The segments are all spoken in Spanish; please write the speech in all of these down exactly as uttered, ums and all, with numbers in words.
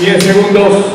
diez segundos.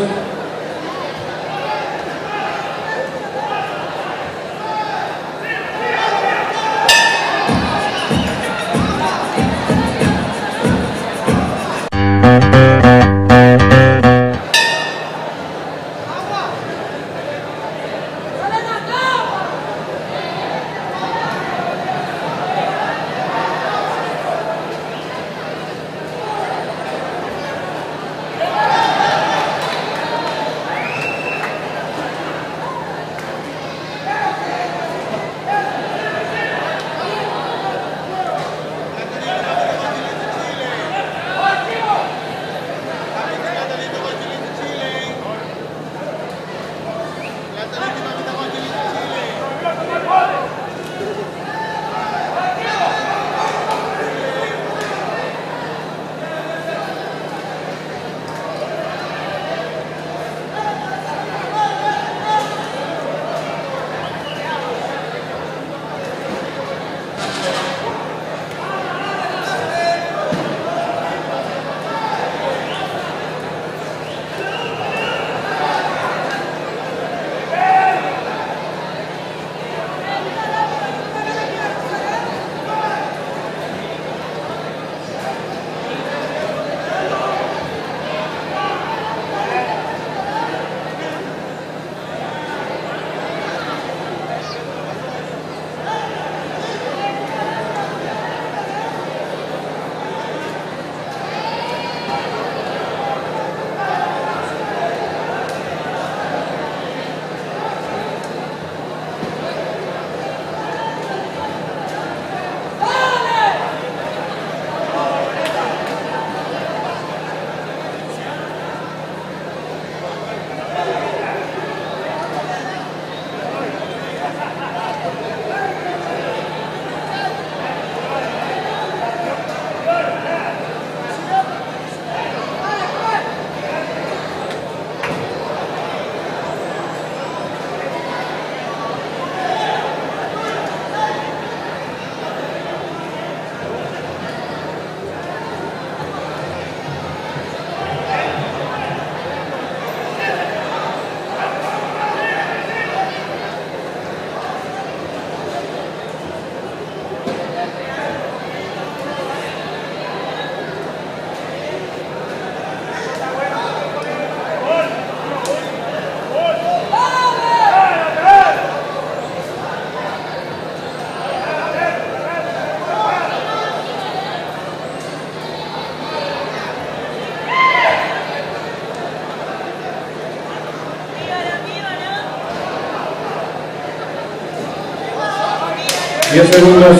diez segundos.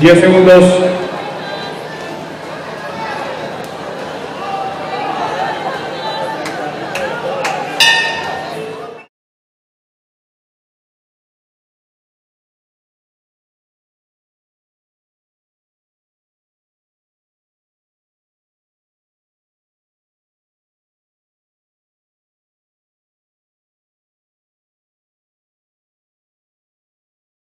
diez segundos.